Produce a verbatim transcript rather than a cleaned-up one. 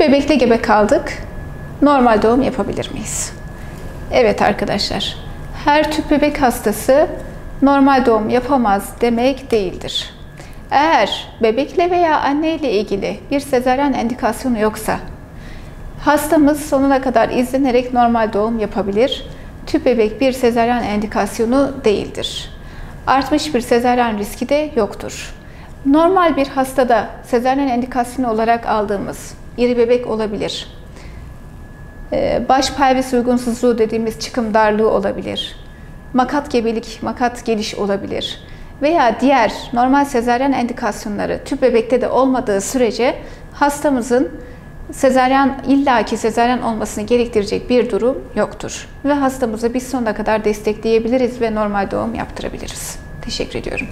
İlk bebekte gebe kaldık. Normal doğum yapabilir miyiz? Evet arkadaşlar, her tüp bebek hastası normal doğum yapamaz demek değildir. Eğer bebekle veya anneyle ilgili bir sezaryen endikasyonu yoksa, hastamız sonuna kadar izlenerek normal doğum yapabilir. Tüp bebek bir sezaryen endikasyonu değildir. Artmış bir sezaryen riski de yoktur. Normal bir hastada sezaryen endikasyonu olarak aldığımız iri bebek olabilir. Baş pelvis uygunsuzluğu dediğimiz çıkım darlığı olabilir. Makat gebelik, makat geliş olabilir. Veya diğer normal sezaryen endikasyonları tüp bebekte de olmadığı sürece hastamızın sezaryen, illaki sezaryen olmasını gerektirecek bir durum yoktur. Ve hastamızı biz sonuna kadar destekleyebiliriz ve normal doğum yaptırabiliriz. Teşekkür ediyorum.